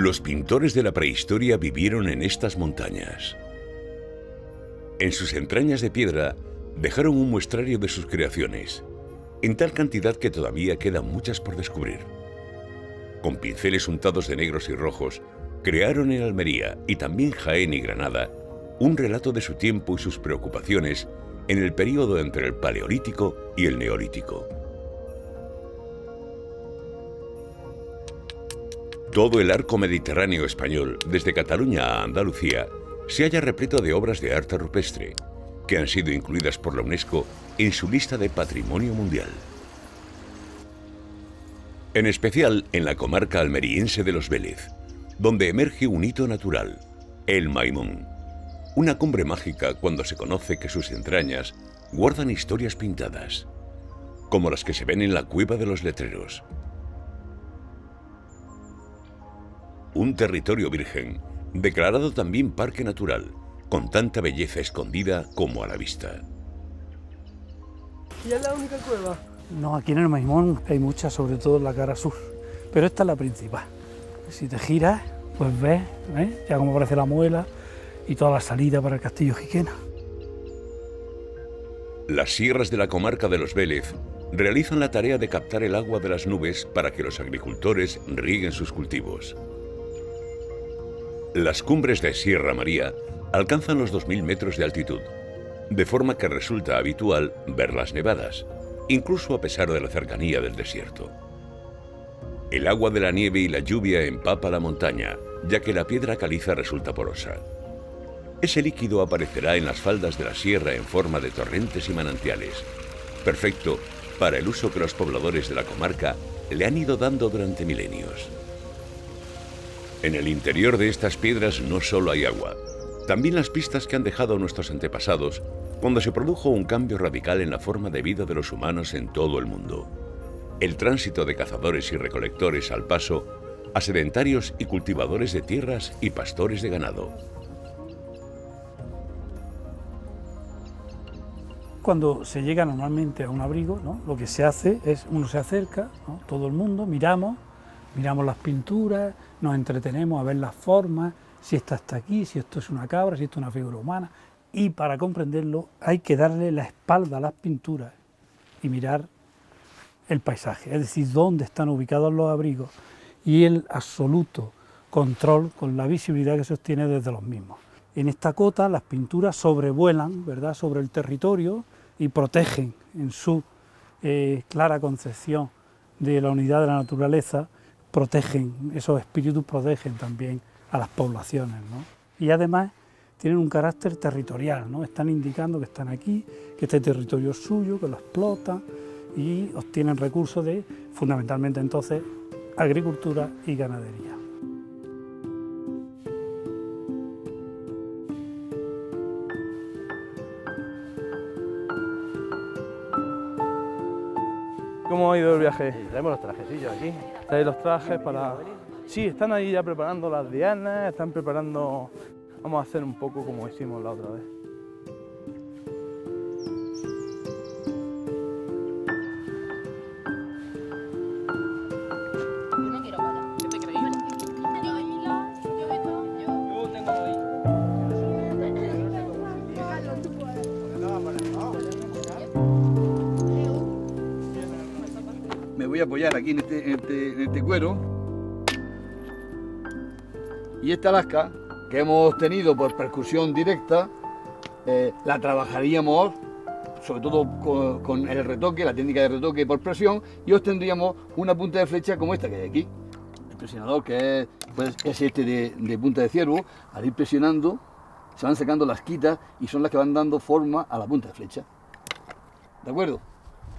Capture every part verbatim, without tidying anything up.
Los pintores de la prehistoria vivieron en estas montañas. En sus entrañas de piedra dejaron un muestrario de sus creaciones, en tal cantidad que todavía quedan muchas por descubrir. Con pinceles untados de negros y rojos, crearon en Almería y también Jaén y Granada un relato de su tiempo y sus preocupaciones en el periodo entre el Paleolítico y el Neolítico. Todo el arco mediterráneo español, desde Cataluña a Andalucía, se halla repleto de obras de arte rupestre, que han sido incluidas por la UNESCO en su lista de Patrimonio Mundial. En especial en la comarca almeriense de los Vélez, donde emerge un hito natural, el Maimón, una cumbre mágica cuando se conoce que sus entrañas guardan historias pintadas, como las que se ven en la Cueva de los Letreros. Un territorio virgen, declarado también parque natural, con tanta belleza escondida como a la vista. ¿Y es la única cueva? No, aquí en el Maimón hay muchas, sobre todo en la cara sur, pero esta es la principal. Si te giras, pues ves, ¿eh? ya como aparece la muela y toda la salida para el castillo Jiquena. Las sierras de la comarca de los Vélez realizan la tarea de captar el agua de las nubes para que los agricultores rieguen sus cultivos. Las cumbres de Sierra María alcanzan los dos mil metros de altitud, de forma que resulta habitual ver las nevadas, incluso a pesar de la cercanía del desierto. El agua de la nieve y la lluvia empapa la montaña, ya que la piedra caliza resulta porosa. Ese líquido aparecerá en las faldas de la sierra en forma de torrentes y manantiales, perfecto para el uso que los pobladores de la comarca le han ido dando durante milenios. En el interior de estas piedras no solo hay agua, también las pistas que han dejado nuestros antepasados cuando se produjo un cambio radical en la forma de vida de los humanos en todo el mundo. El tránsito de cazadores y recolectores al paso a sedentarios y cultivadores de tierras y pastores de ganado. Cuando se llega normalmente a un abrigo, ¿no? lo que se hace es, uno se acerca, ¿no? todo el mundo, miramos, miramos las pinturas, nos entretenemos a ver las formas, si esta está aquí, si esto es una cabra, si esto es una figura humana, y para comprenderlo hay que darle la espalda a las pinturas y mirar el paisaje, es decir, dónde están ubicados los abrigos y el absoluto control con la visibilidad que se obtiene desde los mismos. En esta cota las pinturas sobrevuelan, ¿verdad?, sobre el territorio y protegen en su eh, clara concepción de la unidad de la naturaleza, protegen, esos espíritus protegen también a las poblaciones, ¿no? Y además tienen un carácter territorial, ¿no? Están indicando que están aquí, que este territorio es suyo, que lo explotan, y obtienen recursos de, fundamentalmente entonces, agricultura y ganadería. ¿Cómo ha ido el viaje? Sí, traemos los trajecillos aquí. Trae los trajes para... Sí, están ahí ya preparando las dianas, están preparando... Vamos a hacer un poco como hicimos la otra vez. Apoyar aquí en este, en, este, en este cuero y esta lasca que hemos obtenido por percusión directa eh, la trabajaríamos sobre todo con, con el retoque, la técnica de retoque por presión, y obtendríamos una punta de flecha como esta que hay aquí, el presionador que es, pues, es este de, de punta de ciervo. Al ir presionando se van sacando las quitas y son las que van dando forma a la punta de flecha, ¿de acuerdo?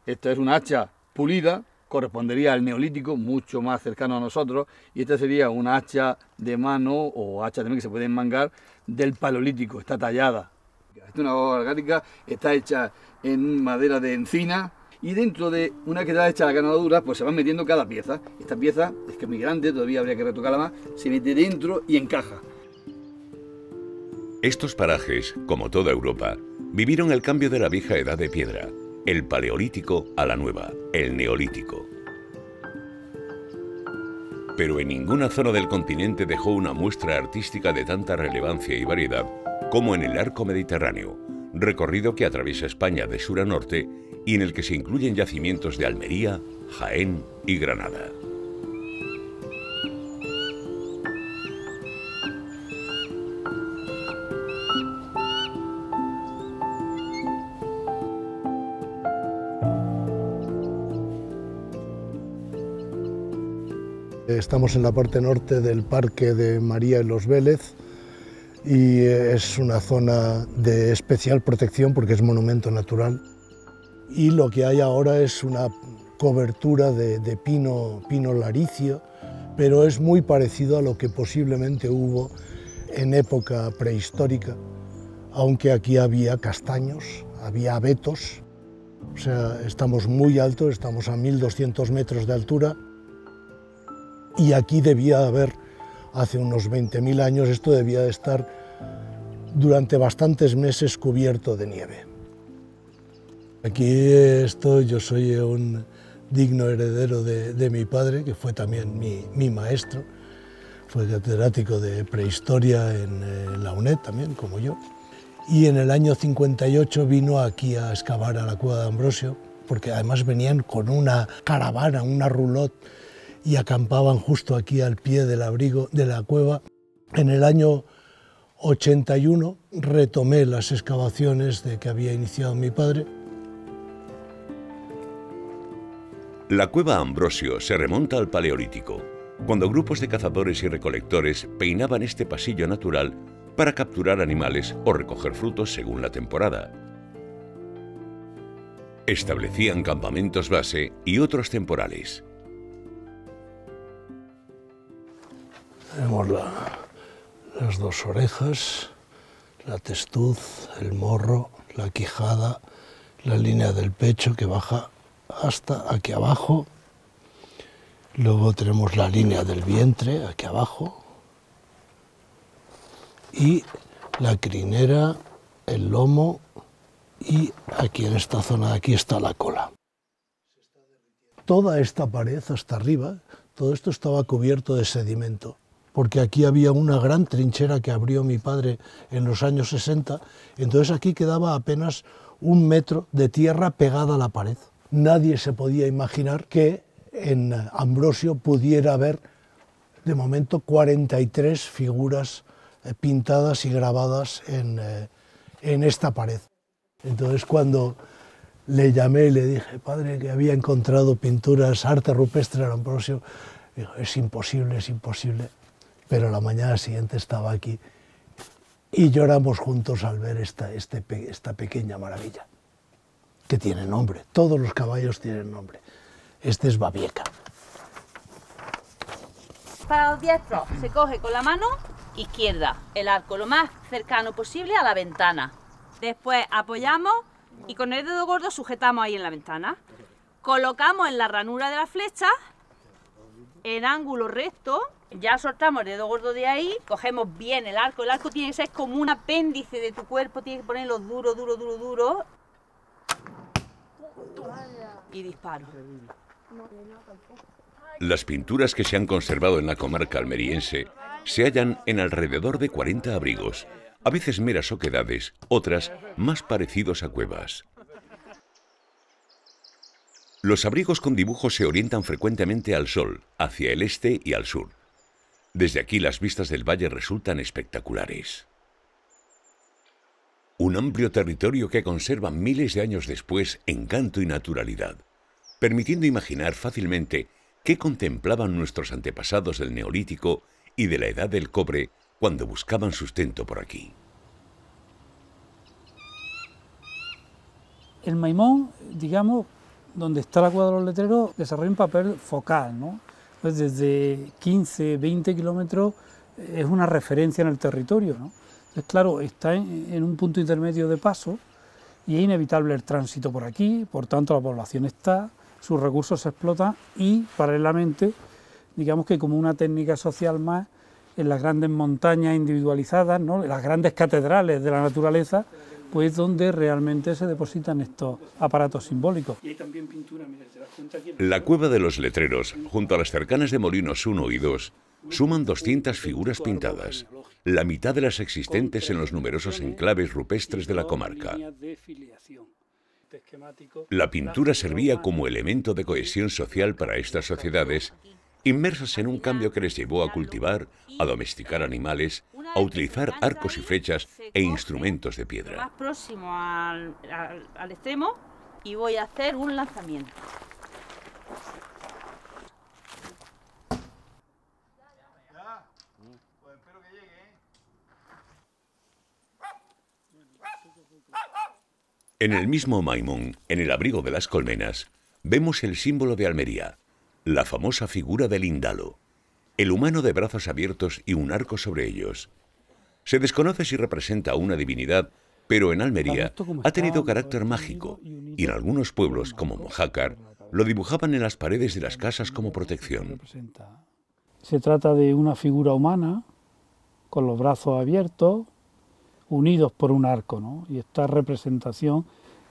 Esta es una hacha pulida, correspondería al Neolítico, mucho más cercano a nosotros, y esta sería una hacha de mano o hacha también que se puede enmangar del Paleolítico, está tallada. Esta es una hoja orgánica, está hecha en madera de encina, y dentro de una que está hecha la ganadura, pues se van metiendo cada pieza. Esta pieza es que es muy grande, todavía habría que retocarla más, se mete dentro y encaja. Estos parajes, como toda Europa, vivieron el cambio de la vieja edad de piedra, el Paleolítico, a la nueva, el Neolítico. pero en ninguna zona del continente dejó una muestra artística de tanta relevancia y variedad como en el arco mediterráneo, recorrido que atraviesa España de sur a norte y en el que se incluyen yacimientos de Almería, Jaén y Granada. Estamos en la parte norte del Parque de María y los Vélez y es una zona de especial protección porque es monumento natural. Y lo que hay ahora es una cobertura de, de pino, pino laricio, pero es muy parecido a lo que posiblemente hubo en época prehistórica, aunque aquí había castaños, había abetos. O sea, estamos muy altos, estamos a mil doscientos metros de altura. Y aquí debía haber, hace unos veinte mil años, esto debía de estar durante bastantes meses cubierto de nieve. Aquí estoy, yo soy un digno heredero de, de mi padre, que fue también mi, mi maestro. Fue catedrático de prehistoria en, en la U N E D también, como yo. Y en el año cincuenta y ocho vino aquí a excavar a la Cueva de Ambrosio, porque además venían con una caravana, una roulotte, y acampaban justo aquí al pie del abrigo de la cueva. En el año ochenta y uno retomé las excavaciones de que había iniciado mi padre. La Cueva Ambrosio se remonta al Paleolítico, cuando grupos de cazadores y recolectores peinaban este pasillo natural para capturar animales o recoger frutos según la temporada. Establecían campamentos base y otros temporales. Tenemos la, las dos orejas, la testuz, el morro, la quijada, la línea del pecho que baja hasta aquí abajo. Luego tenemos la línea del vientre aquí abajo. Y la crinera, el lomo y aquí en esta zona de aquí está la cola. Toda esta pared hasta arriba, todo esto estaba cubierto de sedimento, porque aquí había una gran trinchera que abrió mi padre en los años sesenta, entonces aquí quedaba apenas un metro de tierra pegada a la pared. Nadie se podía imaginar que en Ambrosio pudiera haber, de momento, cuarenta y tres figuras pintadas y grabadas en, en esta pared. Entonces cuando le llamé y le dije, padre, que había encontrado pinturas, arte rupestre en Ambrosio, dijo, es imposible, es imposible. Pero a la mañana siguiente estaba aquí y lloramos juntos al ver esta, este, esta pequeña maravilla, que tiene nombre, todos los caballos tienen nombre. Este es Babieca. Para los diestros se coge con la mano izquierda el arco lo más cercano posible a la ventana. Después apoyamos y con el dedo gordo sujetamos ahí en la ventana. Colocamos en la ranura de la flecha en ángulo recto. Ya soltamos el dedo gordo de ahí, cogemos bien el arco. El arco tiene que ser como un apéndice de tu cuerpo, tienes que ponerlo duro, duro, duro, duro. Y disparo. Las pinturas que se han conservado en la comarca almeriense se hallan en alrededor de cuarenta abrigos, a veces meras oquedades, otras más parecidos a cuevas. Los abrigos con dibujos se orientan frecuentemente al sol, hacia el este y al sur. Desde aquí las vistas del valle resultan espectaculares. Un amplio territorio que conserva miles de años después encanto y naturalidad, permitiendo imaginar fácilmente qué contemplaban nuestros antepasados del Neolítico y de la Edad del Cobre cuando buscaban sustento por aquí. El Maimón, digamos, donde está la Cueva de los Letreros, desarrolla un papel focal, ¿no? Pues desde quince, veinte kilómetros es una referencia en el territorio, ¿no? Entonces, claro, está en, en un punto intermedio de paso y es inevitable el tránsito por aquí, por tanto la población está, sus recursos se explotan y paralelamente, digamos que como una técnica social más, en las grandes montañas individualizadas, ¿no? Las grandes catedrales de la naturaleza, pues donde realmente se depositan estos aparatos simbólicos. Y hay también pintura, mira, ¿te das cuenta aquí? La Cueva de los Letreros, junto a las cercanas de Molinos uno y dos, suman doscientas figuras pintadas, la mitad de las existentes en los numerosos enclaves rupestres de la comarca. La pintura servía como elemento de cohesión social para estas sociedades, inmersas en un cambio que les llevó a cultivar, a domesticar animales, a utilizar arcos y flechas e instrumentos de piedra. Más próximo al, al, al extremo, y voy a hacer un lanzamiento. En el mismo Maimón, en el abrigo de las colmenas, vemos el símbolo de Almería, la famosa figura del índalo, el humano de brazos abiertos y un arco sobre ellos. Se desconoce si representa a una divinidad, pero en Almería ha tenido carácter mágico y en algunos pueblos, como Mojácar, lo dibujaban en las paredes de las casas como protección. Se trata de una figura humana, con los brazos abiertos, unidos por un arco, ¿no? Y esta representación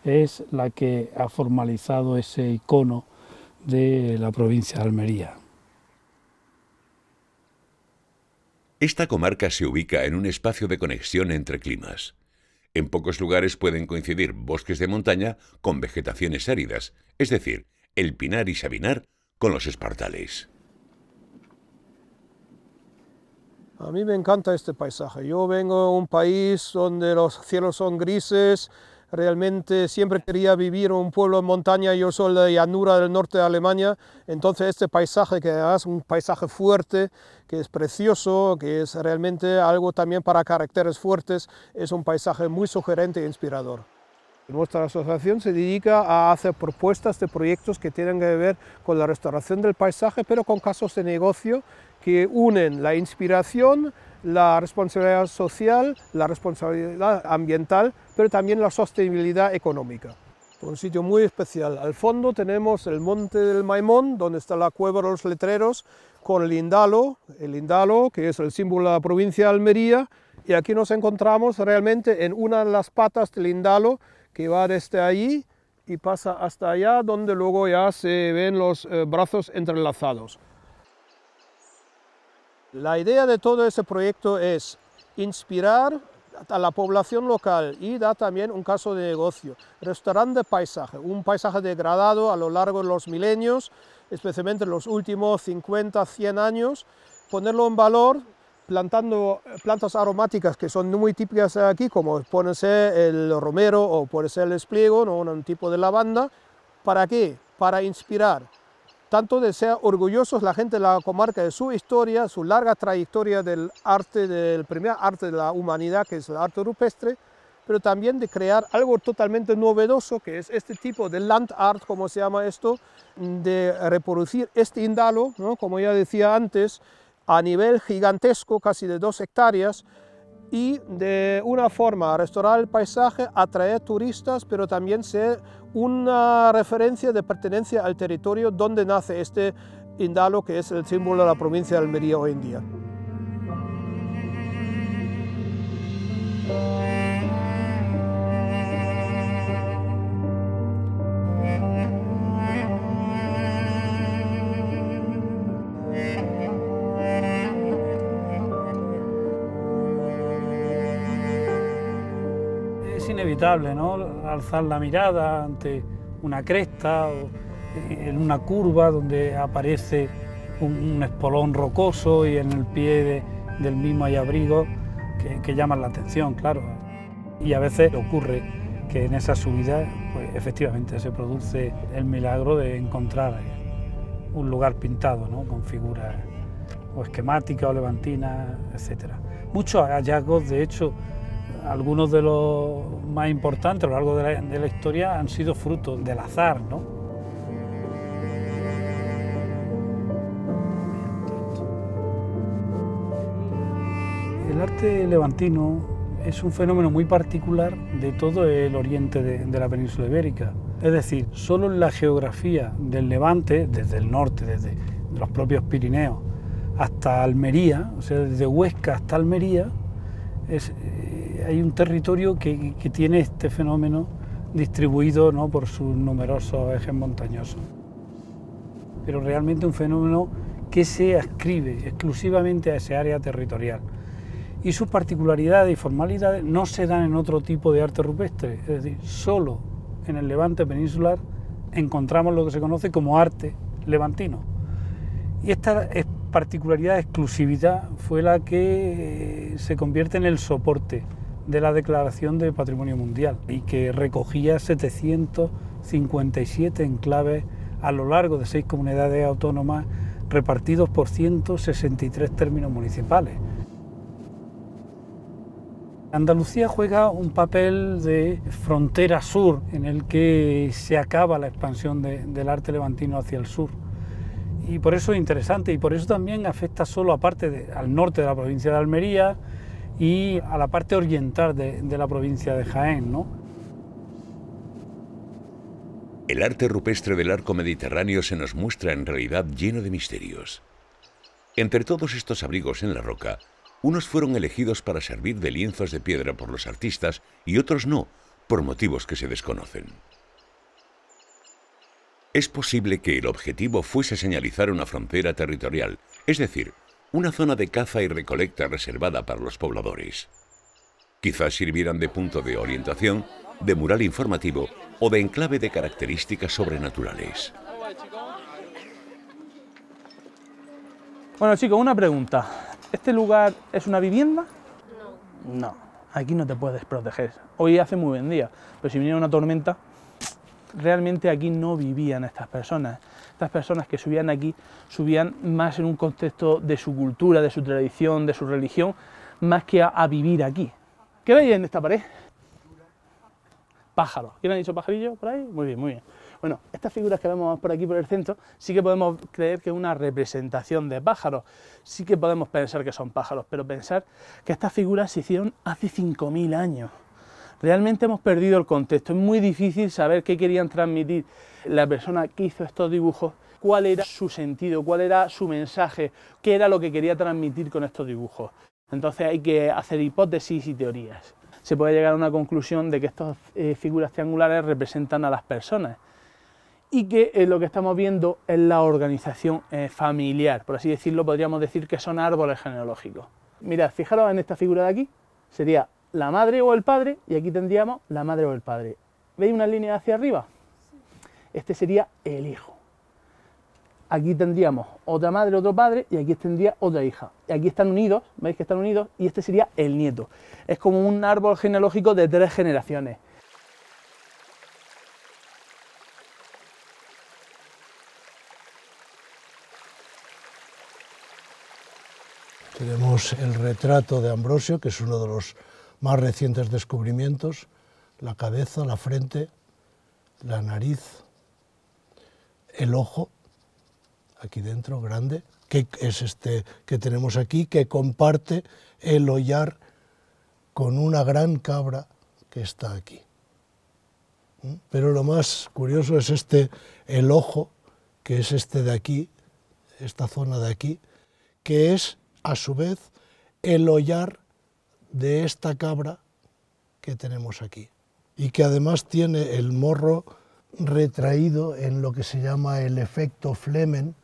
es la que ha formalizado ese icono de la provincia de Almería. Esta comarca se ubica en un espacio de conexión entre climas. En pocos lugares pueden coincidir bosques de montaña con vegetaciones áridas, es decir, el pinar y sabinar con los espartales. A mí me encanta este paisaje. Yo vengo de un país donde los cielos son grises. Realmente siempre quería vivir en un pueblo en montaña. Yo soy de la llanura del norte de Alemania. Entonces este paisaje, que es un paisaje fuerte, que es precioso, que es realmente algo también para caracteres fuertes, es un paisaje muy sugerente e inspirador. Nuestra asociación se dedica a hacer propuestas de proyectos que tienen que ver con la restauración del paisaje, pero con casos de negocio que unen la inspiración, la responsabilidad social, la responsabilidad ambiental, pero también la sostenibilidad económica. Un sitio muy especial. Al fondo tenemos el monte del Maimón, donde está la Cueva de los Letreros, con el índalo, el índalo que es el símbolo de la provincia de Almería, y aquí nos encontramos realmente en una de las patas del índalo, que va desde allí y pasa hasta allá, donde luego ya se ven los eh, brazos entrelazados. La idea de todo este proyecto es inspirar a la población local y da también un caso de negocio. Restaurante de paisaje, un paisaje degradado a lo largo de los milenios, especialmente en los últimos cincuenta, cien años, ponerlo en valor plantando plantas aromáticas que son muy típicas aquí, como puede ser el romero o puede ser el espliego, ¿no? Un tipo de lavanda. ¿Para qué? Para inspirar. Tanto de ser orgullosos la gente de la comarca de su historia, su larga trayectoria del arte, del primer arte de la humanidad, que es el arte rupestre, pero también de crear algo totalmente novedoso, que es este tipo de land art, como se llama esto, de reproducir este índalo, ¿no? Como ya decía antes, a nivel gigantesco, casi de dos hectáreas, y de una forma restaurar el paisaje, atraer turistas, pero también ser una referencia de pertenencia al territorio donde nace este índalo, que es el símbolo de la provincia de Almería hoy en día. Inevitable, ¿no? Alzar la mirada ante una cresta o en una curva donde aparece un, un espolón rocoso y en el pie de, del mismo hay abrigos que, que llaman la atención, claro. Y a veces ocurre que en esa subida, pues efectivamente se produce el milagro de encontrar un lugar pintado, ¿no? Con figuras o esquemáticas o levantinas, etcétera. Muchos hallazgos, de hecho, algunos de los más importantes a lo largo de la, de la historia han sido fruto del azar, ¿no? El arte levantino es un fenómeno muy particular de todo el oriente de, de la península ibérica. Es decir, solo en la geografía del Levante, desde el norte, desde los propios Pirineos hasta Almería, o sea, desde Huesca hasta Almería, es, eh, hay un territorio que, que tiene este fenómeno distribuido, ¿no?, por sus numerosos ejes montañosos. Pero realmente un fenómeno que se ascribe exclusivamente a esa área territorial. Y sus particularidades y formalidades no se dan en otro tipo de arte rupestre, es decir, solo en el Levante peninsular encontramos lo que se conoce como arte levantino. Y esta particularidad, exclusividad, fue la que se convierte en el soporte de la Declaración de Patrimonio Mundial y que recogía setecientos cincuenta y siete enclaves a lo largo de seis comunidades autónomas repartidos por ciento sesenta y tres términos municipales. Andalucía juega un papel de frontera sur en el que se acaba la expansión de, del arte levantino hacia el sur, y por eso es interesante, y por eso también afecta solo a parte de, al norte de la provincia de Almería y a la parte oriental de, de la provincia de Jaén, ¿no? El arte rupestre del arco mediterráneo se nos muestra en realidad lleno de misterios. Entre todos estos abrigos en la roca, unos fueron elegidos para servir de lienzos de piedra por los artistas y otros no, por motivos que se desconocen. Es posible que el objetivo fuese señalizar una frontera territorial, es decir, una zona de caza y recolecta reservada para los pobladores. Quizás sirvieran de punto de orientación, de mural informativo o de enclave de características sobrenaturales. Bueno, chicos, una pregunta. ¿Este lugar es una vivienda? No. No, aquí no te puedes proteger. Hoy hace muy buen día, pero si viniera una tormenta, realmente aquí no vivían estas personas. Estas personas que subían aquí, subían más en un contexto de su cultura, de su tradición, de su religión, más que a, a vivir aquí. ¿Qué veis en esta pared? Pájaros. ¿Quién ha dicho pajarillo por ahí? Muy bien, muy bien. Bueno, estas figuras que vemos por aquí por el centro, sí que podemos creer que es una representación de pájaros, sí que podemos pensar que son pájaros, pero pensar que estas figuras se hicieron hace cinco mil años. Realmente hemos perdido el contexto, es muy difícil saber qué querían transmitir la persona que hizo estos dibujos, cuál era su sentido, cuál era su mensaje, qué era lo que quería transmitir con estos dibujos. Entonces hay que hacer hipótesis y teorías. Se puede llegar a una conclusión de que estas eh, figuras triangulares representan a las personas, y que eh, lo que estamos viendo es la organización eh, familiar, por así decirlo, podríamos decir que son árboles genealógicos. Mirad, fijaros en esta figura de aquí, sería la madre o el padre, y aquí tendríamos la madre o el padre. ¿Veis una línea hacia arriba? Este sería el hijo. Aquí tendríamos otra madre, otro padre, y aquí tendría otra hija. Y aquí están unidos, veis que están unidos, y este sería el nieto. Es como un árbol genealógico de tres generaciones. Tenemos el retrato de Ambrosio, que es uno de los más recientes descubrimientos, la cabeza, la frente, la nariz, el ojo, aquí dentro, grande, que es este que tenemos aquí, que comparte el collar con una gran cabra que está aquí. Pero lo más curioso es este, el ojo, que es este de aquí, esta zona de aquí, que es a su vez el collar de esta cabra que tenemos aquí, y que además tiene el morro retraído en lo que se llama el efecto Flemen,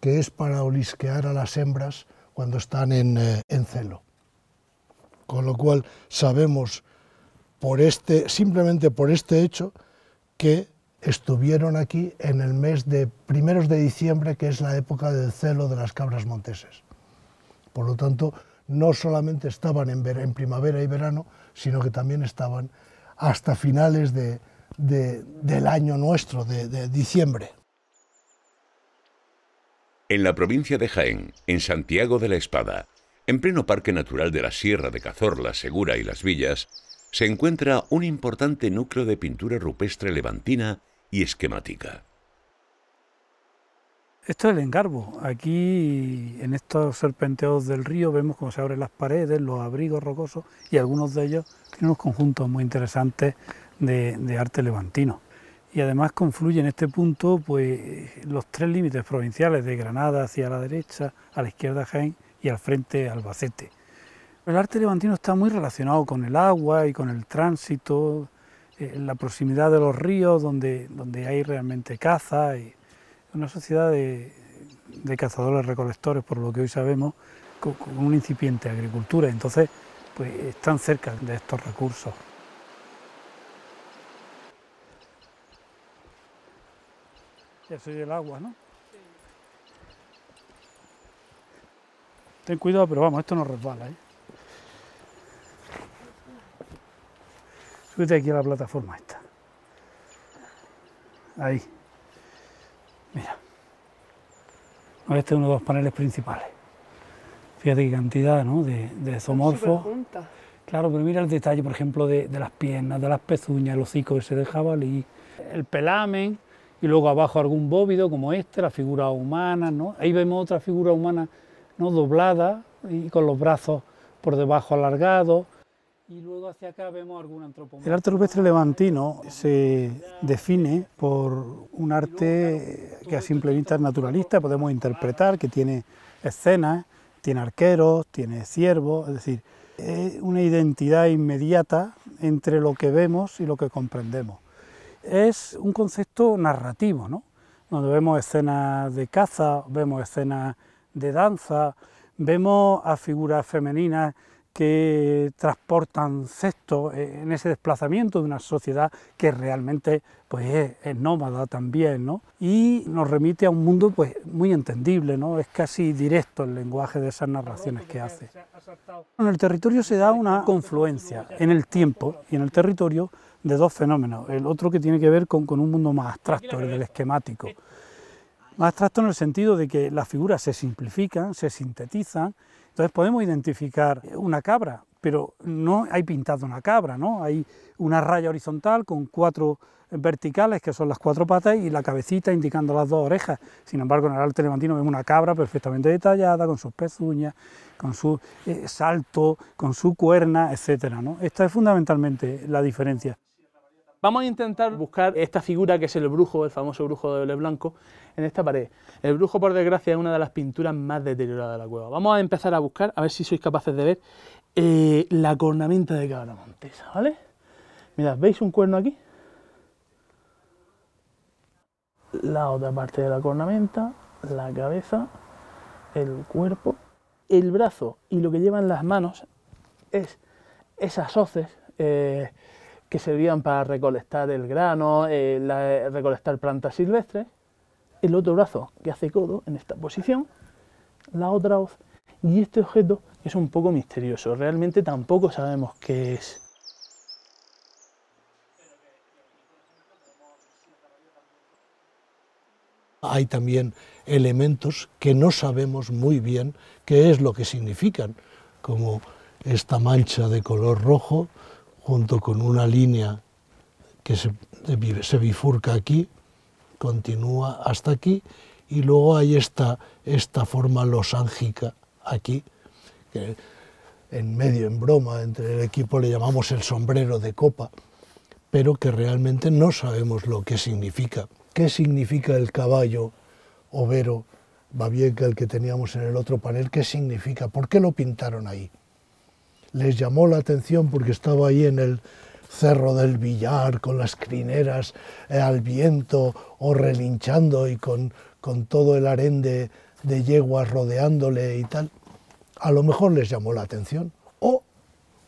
que es para olisquear a las hembras cuando están en, eh, en celo. Con lo cual sabemos por este, simplemente por este hecho, que estuvieron aquí en el mes de primeros de diciembre, que es la época del celo de las cabras monteses. Por lo tanto, no solamente estaban en, en primavera y verano, sino que también estaban hasta finales de, de, del año nuestro, de, de diciembre. En la provincia de Jaén, en Santiago de la Espada, en pleno parque natural de la Sierra de Cazorla, Segura y Las Villas, se encuentra un importante núcleo de pintura rupestre levantina y esquemática. Esto es el engarbo. Aquí, en estos serpenteos del río, vemos cómo se abren las paredes, los abrigos rocosos, y algunos de ellos tienen unos conjuntos muy interesantes de, de arte levantino. Y además confluyen en este punto pues, los tres límites provinciales de Granada hacia la derecha, a la izquierda Jaén y al frente Albacete. El arte levantino está muy relacionado con el agua y con el tránsito, eh, la proximidad de los ríos donde, donde hay realmente caza, y una sociedad de, de cazadores recolectores, por lo que hoy sabemos, con, con una incipiente agricultura, entonces pues están cerca de estos recursos. Ya se oye el agua, ¿no? Sí. Ten cuidado, pero vamos, esto no resbala, ¿eh? Súbete aquí a la plataforma esta. Ahí. Mira. Este es uno de los paneles principales. Fíjate qué cantidad, ¿no?, de, de zoomorfos. Claro, pero mira el detalle, por ejemplo, de, de las piernas, de las pezuñas, el hocico ese de jabalí, el pelamen. Y luego abajo algún bóvido como este, la figura humana, ¿no? Ahí vemos otra figura humana, ¿no?, doblada y con los brazos por debajo alargados. Y luego hacia acá vemos algún antropomorfo. El arte rupestre levantino se define por un arte que a simple vista es naturalista, podemos interpretar, que tiene escenas, tiene arqueros, tiene ciervos, es decir, es una identidad inmediata entre lo que vemos y lo que comprendemos. Es un concepto narrativo, ¿no?, donde vemos escenas de caza, vemos escenas de danza, vemos a figuras femeninas que transportan cestos en ese desplazamiento de una sociedad que realmente pues, es, es nómada también, ¿no?, y nos remite a un mundo pues, muy entendible, ¿no?, es casi directo el lenguaje de esas narraciones que hace. En el territorio se da una confluencia en el tiempo y en el territorio de dos fenómenos, el otro que tiene que ver con, con un mundo más abstracto, el del esquemático. Más abstracto en el sentido de que las figuras se simplifican, se sintetizan, entonces podemos identificar una cabra, pero no hay pintado una cabra, ¿no?, hay una raya horizontal con cuatro verticales, que son las cuatro patas, y la cabecita indicando las dos orejas. Sin embargo, en el arte levantino vemos una cabra perfectamente detallada, con sus pezuñas, con su eh, salto, con su cuerna, etcétera, ¿no? Esta es fundamentalmente la diferencia. Vamos a intentar buscar esta figura que es el brujo, el famoso brujo de Vélez Blanco, en esta pared. El brujo, por desgracia, es una de las pinturas más deterioradas de la cueva. Vamos a empezar a buscar, a ver si sois capaces de ver, eh, la cornamenta de Cabramontesa, ¿vale? Mirad, ¿veis un cuerno aquí? La otra parte de la cornamenta, la cabeza, el cuerpo, el brazo y lo que llevan las manos es esas hoces, eh, que servían para recolectar el grano, eh, la, recolectar plantas silvestres, el otro brazo que hace codo en esta posición, la otra hoz, y este objeto es un poco misterioso, realmente tampoco sabemos qué es. Hay también elementos que no sabemos muy bien qué es lo que significan, como esta mancha de color rojo, junto con una línea que se, se bifurca aquí, continúa hasta aquí, y luego hay esta, esta forma losángica aquí, que en medio, en broma, entre el equipo le llamamos el sombrero de copa, pero que realmente no sabemos lo que significa. ¿Qué significa el caballo overo Babieca, el que teníamos en el otro panel? ¿Qué significa? ¿Por qué lo pintaron ahí? Les llamó la atención porque estaba ahí en el cerro del Villar, con las crineras al viento o relinchando y con, con todo el harén de, de yeguas rodeándole y tal. A lo mejor les llamó la atención, o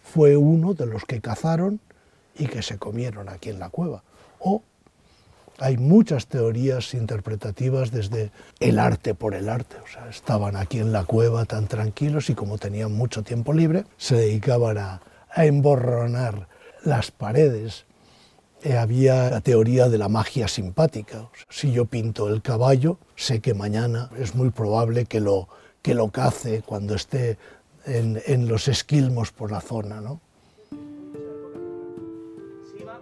fue uno de los que cazaron y que se comieron aquí en la cueva. O hay muchas teorías interpretativas desde el arte por el arte, o sea, estaban aquí en la cueva tan tranquilos y como tenían mucho tiempo libre, se dedicaban a, a emborronar las paredes. Eh, había la teoría de la magia simpática, o sea, si yo pinto el caballo, sé que mañana es muy probable que lo, que lo cace cuando esté en, en los esquilmos por la zona, ¿no?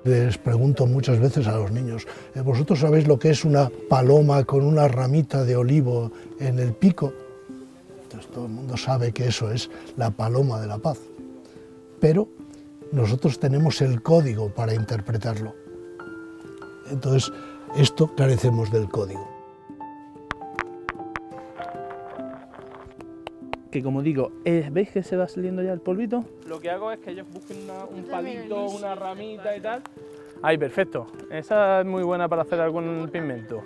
Les pregunto muchas veces a los niños, ¿vosotros sabéis lo que es una paloma con una ramita de olivo en el pico? Entonces todo el mundo sabe que eso es la paloma de la paz, pero nosotros tenemos el código para interpretarlo. Entonces, esto carecemos del código. que como digo, es, ¿veis que se va saliendo ya el polvito? Lo que hago es que ellos busquen una, un palito, una ramita y tal. Ahí, perfecto. Esa es muy buena para hacer algún pigmento.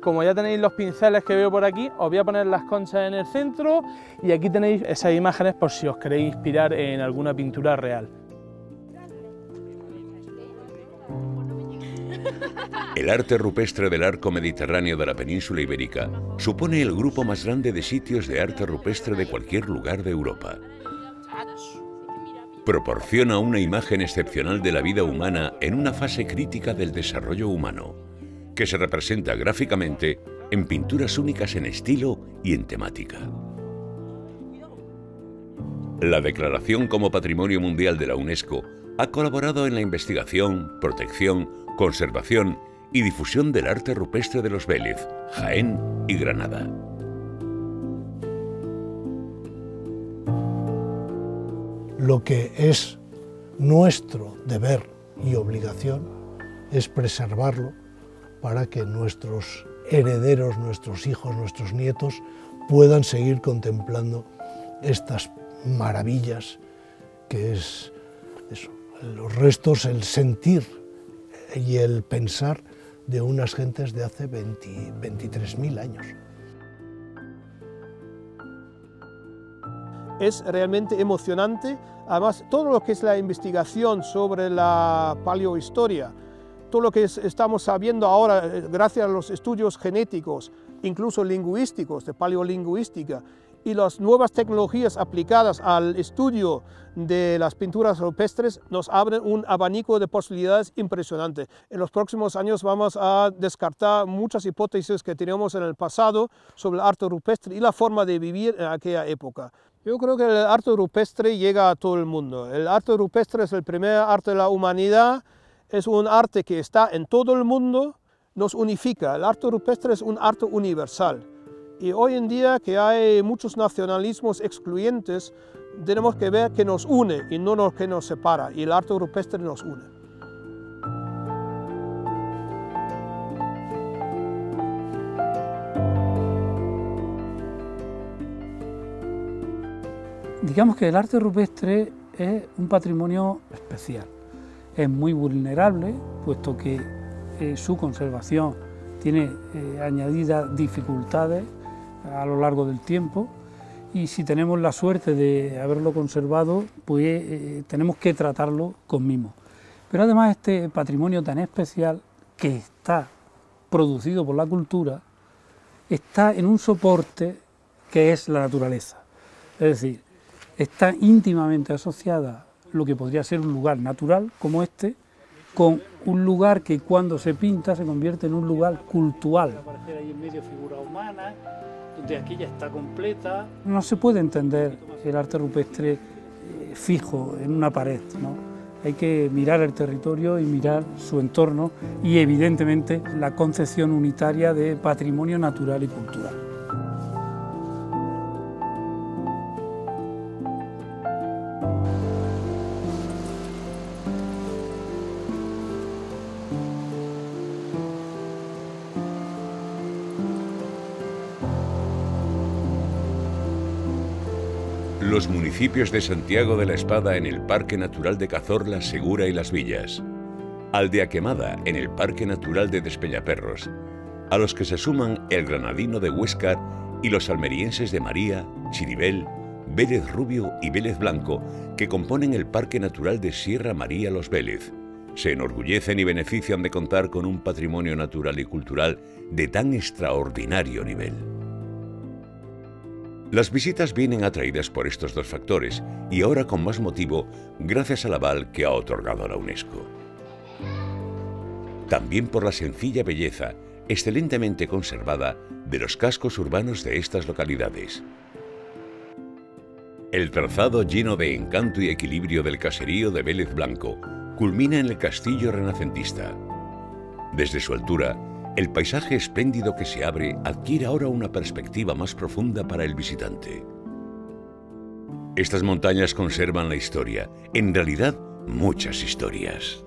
Como ya tenéis los pinceles que veo por aquí, os voy a poner las conchas en el centro y aquí tenéis esas imágenes por si os queréis inspirar en alguna pintura real. El arte rupestre del arco mediterráneo de la península ibérica supone el grupo más grande de sitios de arte rupestre de cualquier lugar de Europa. Proporciona una imagen excepcional de la vida humana en una fase crítica del desarrollo humano, que se representa gráficamente en pinturas únicas en estilo y en temática. La declaración como Patrimonio Mundial de la UNESCO ha colaborado en la investigación, protección, conservación y difusión del arte rupestre de los Vélez, Jaén y Granada. Lo que es nuestro deber y obligación es preservarlo para que nuestros herederos, nuestros hijos, nuestros nietos puedan seguir contemplando estas maravillas que es eso, los restos, el sentir y el pensar de unas gentes de hace veintitrés mil años. Es realmente emocionante, además todo lo que es la investigación sobre la paleohistoria, todo lo que es, estamos sabiendo ahora gracias a los estudios genéticos, incluso lingüísticos, de paleolingüística, y las nuevas tecnologías aplicadas al estudio de las pinturas rupestres nos abren un abanico de posibilidades impresionante. En los próximos años vamos a descartar muchas hipótesis que teníamos en el pasado sobre el arte rupestre y la forma de vivir en aquella época. Yo creo que el arte rupestre llega a todo el mundo. El arte rupestre es el primer arte de la humanidad, es un arte que está en todo el mundo, nos unifica. El arte rupestre es un arte universal. Y hoy en día que hay muchos nacionalismos excluyentes, tenemos que ver que nos une y no lo que nos separa. Y el arte rupestre nos une. Digamos que el arte rupestre es un patrimonio especial. Es muy vulnerable, puesto que eh, su conservación tiene eh, añadidas dificultades a lo largo del tiempo, y si tenemos la suerte de haberlo conservado, pues eh, tenemos que tratarlo con mimo. Pero además este patrimonio tan especial que está producido por la cultura está en un soporte que es la naturaleza, es decir, está íntimamente asociada lo que podría ser un lugar natural como este con un lugar que cuando se pinta se convierte en un lugar cultural. Aparecer ahí en medio figura humana, donde aquí ya está completa. No se puede entender el arte rupestre fijo en una pared, ¿no? Hay que mirar el territorio y mirar su entorno y evidentemente la concepción unitaria de patrimonio natural y cultural. Los municipios de Santiago de la Espada en el Parque Natural de Cazorla, Segura y Las Villas, Aldea Quemada en el Parque Natural de Despeñaperros, a los que se suman el granadino de Huéscar y los almerienses de María, Chiribel, Vélez Rubio y Vélez Blanco, que componen el Parque Natural de Sierra María Los Vélez, se enorgullecen y benefician de contar con un patrimonio natural y cultural de tan extraordinario nivel. Las visitas vienen atraídas por estos dos factores y ahora con más motivo gracias al aval que ha otorgado la UNESCO. También por la sencilla belleza, excelentemente conservada, de los cascos urbanos de estas localidades. El trazado lleno de encanto y equilibrio del caserío de Vélez Blanco culmina en el castillo renacentista. Desde su altura, el paisaje espléndido que se abre adquiere ahora una perspectiva más profunda para el visitante. Estas montañas conservan la historia, en realidad muchas historias.